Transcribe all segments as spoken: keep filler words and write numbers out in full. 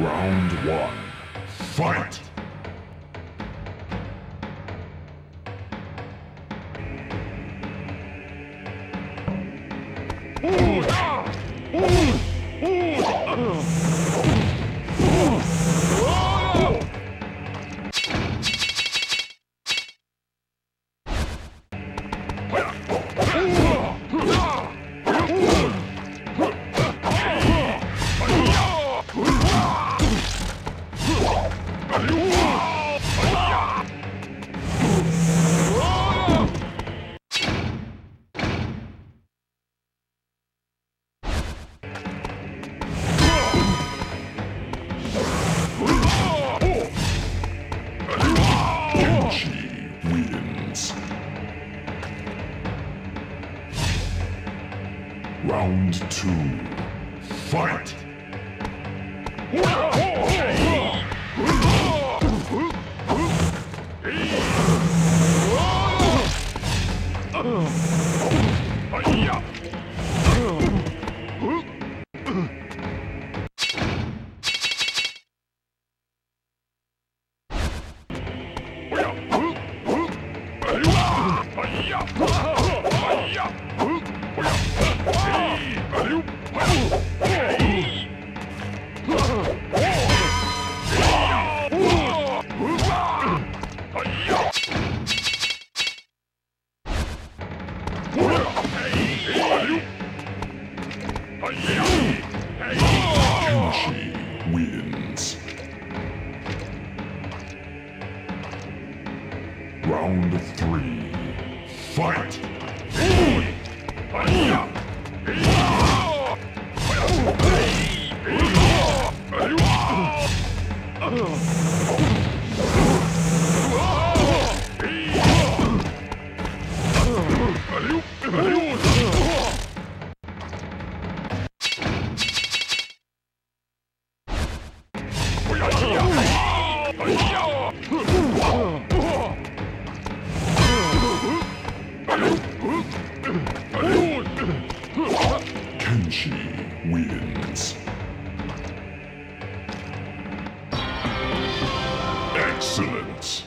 Round one, fight! Round two, fight! Kenshi wins. Round three, fight! Kenshi wins. Excellent.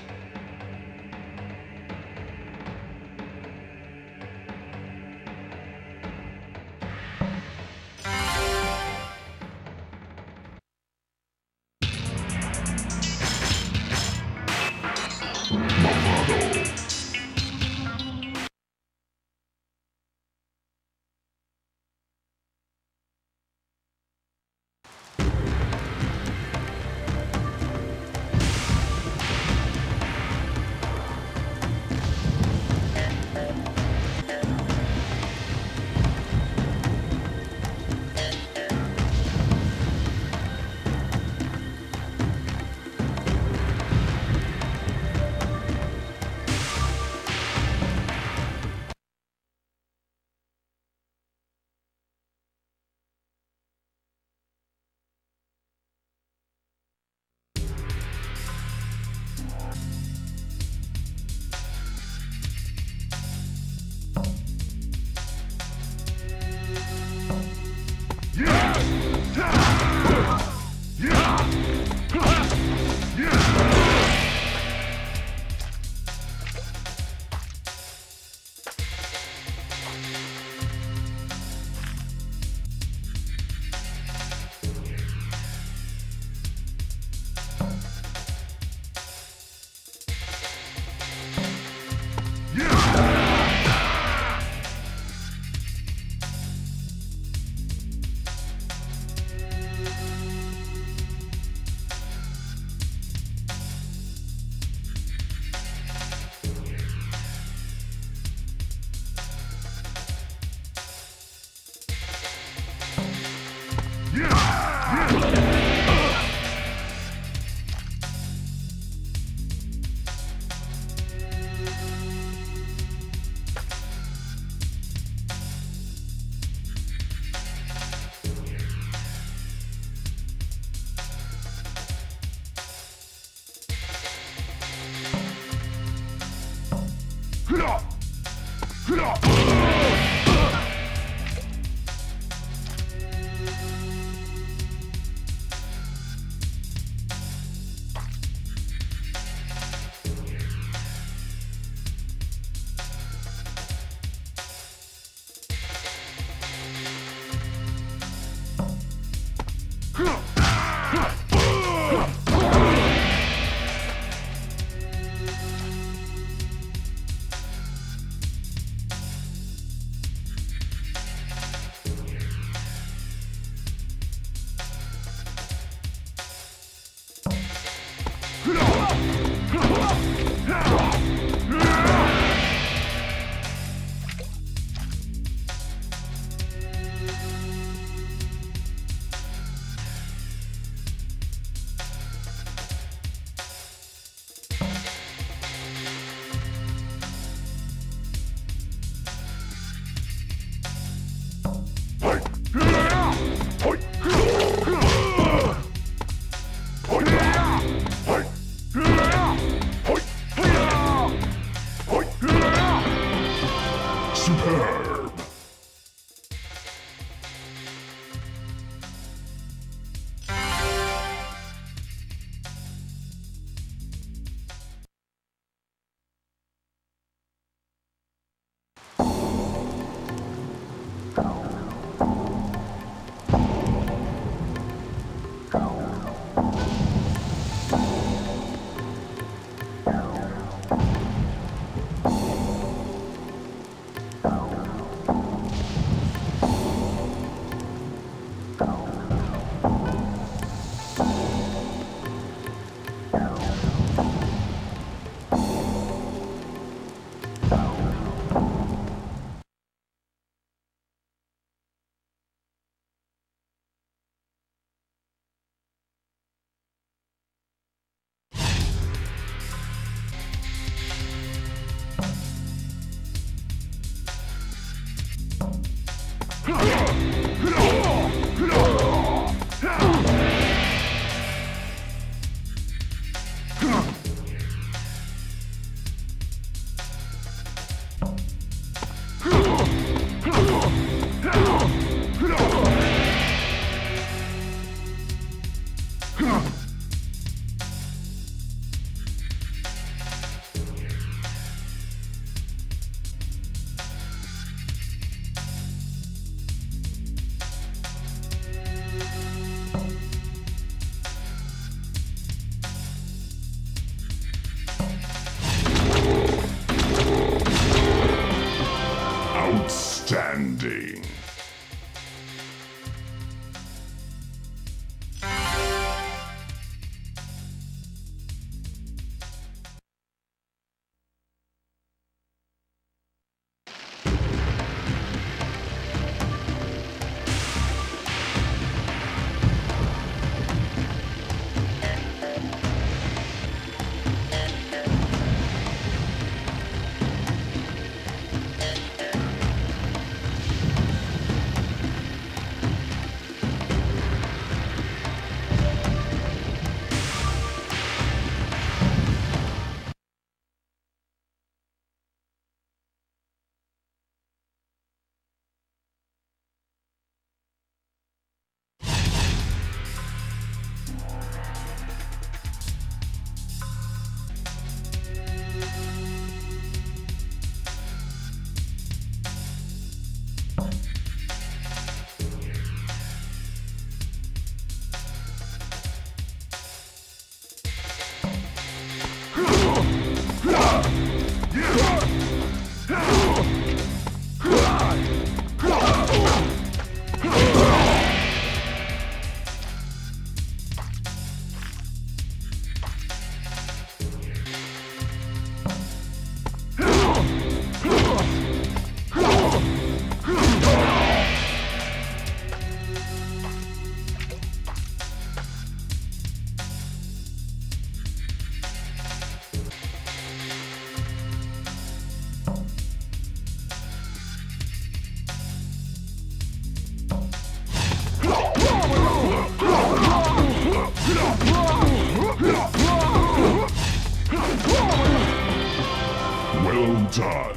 Outstanding. Well done.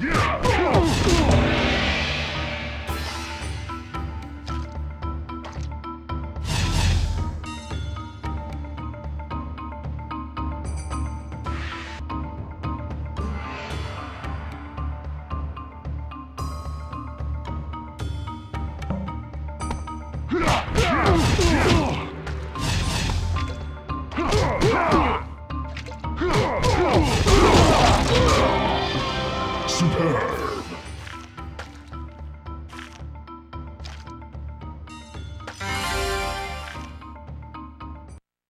No!